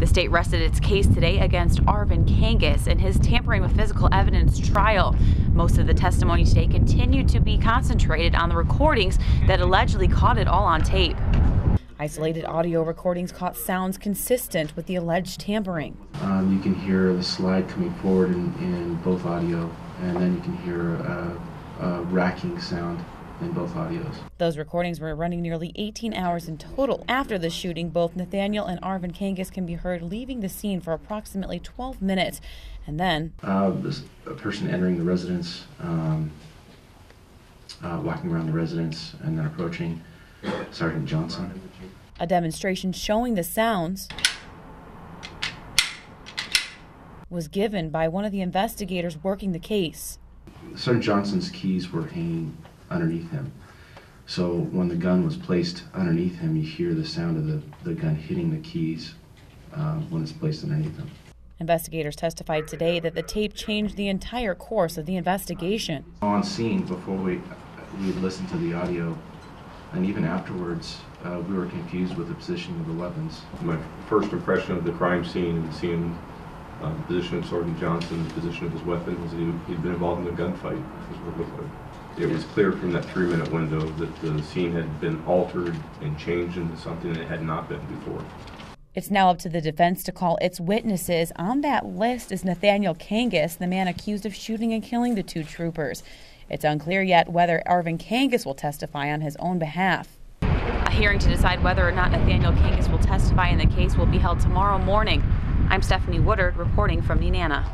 The state rested its case today against Arvin Kangas in his tampering with physical evidence trial. Most of the testimony today continued to be concentrated on the recordings that allegedly caught it all on tape. Isolated audio recordings caught sounds consistent with the alleged tampering. You can hear the slide coming forward in both audio, and then you can hear a racking sound in both audios. Those recordings were running nearly 18 hours in total. After the shooting, both Nathaniel and Arvin Kangas can be heard leaving the scene for approximately 12 minutes, and then a person entering the residence, walking around the residence, and then approaching Sergeant Johnson. A demonstration showing the sounds was given by one of the investigators working the case. Sergeant Johnson's keys were hanging underneath him, so when the gun was placed underneath him, you hear the sound of the gun hitting the keys when it's placed underneath him. Investigators testified today that the tape changed the entire course of the investigation. On scene, before we listened to the audio, and even afterwards, we were confused with the position of the weapons. My first impression of the crime scene and seeing the position of Sergeant Johnson, the position of his weapon, was that he'd been involved in a gunfight. It was clear from that 3-minute window that the scene had been altered and changed into something that it had not been before. It's now up to the defense to call its witnesses. On that list is Nathaniel Kangas, the man accused of shooting and killing the two troopers. It's unclear yet whether Arvin Kangas will testify on his own behalf. A hearing to decide whether or not Nathaniel Kangas will testify in the case will be held tomorrow morning. I'm Stephanie Woodard reporting from Nenana.